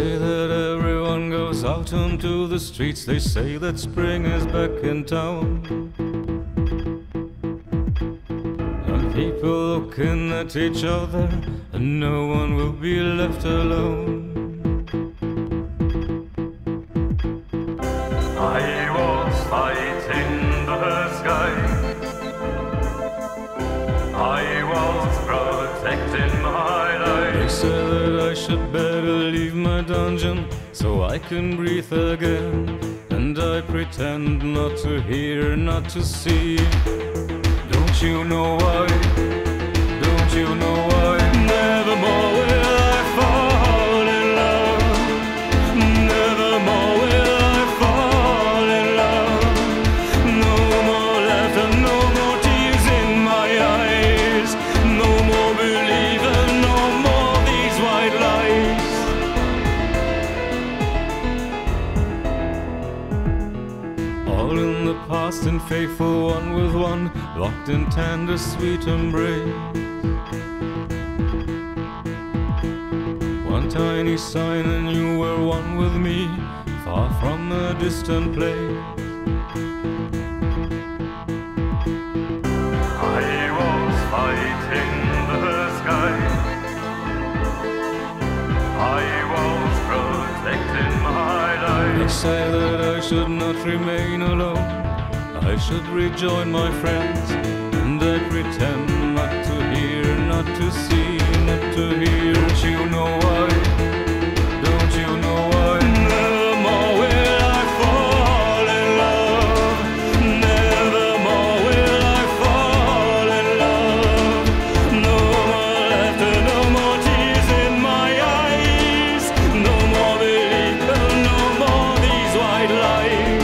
say that everyone goes out onto the streets. They say that spring is back in town. And people looking at each other, and no one will be left alone. I was fighting the sky, I was protecting my life. They said that I should better leave my dungeon so I can breathe again. And I pretend not to hear, not to see. Don't you know why? Don't you know why? Never more will I fall in love. Never more will I fall in love. No more laughter, no more tears in my eyes. No more believer, no more these white lies. All in the past and faithful one with one, locked in tender sweet embrace. One tiny sign and you were one with me, far from a distant place. I was fighting the sky, I was protecting my life. They say that I should not remain alone, I should rejoin my friends. And I pretend not to hear, not to see, not to hear. Don't you know why? Don't you know why? Never more will I fall in love. Never more will I fall in love. No more laughter, no more tears in my eyes. No more belief, no more these white lies.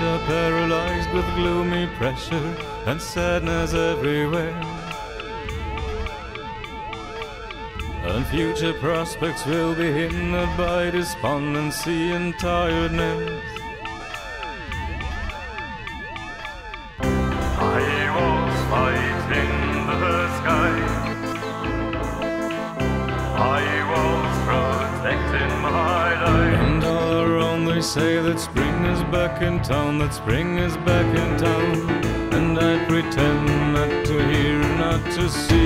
Are paralyzed with gloomy pressure and sadness everywhere, and future prospects will be hindered by despondency and tiredness. I was fighting the sky, I was protecting my life. And all around they say that spring is back in town, that spring is back in town. And I pretend not to hear, not to see.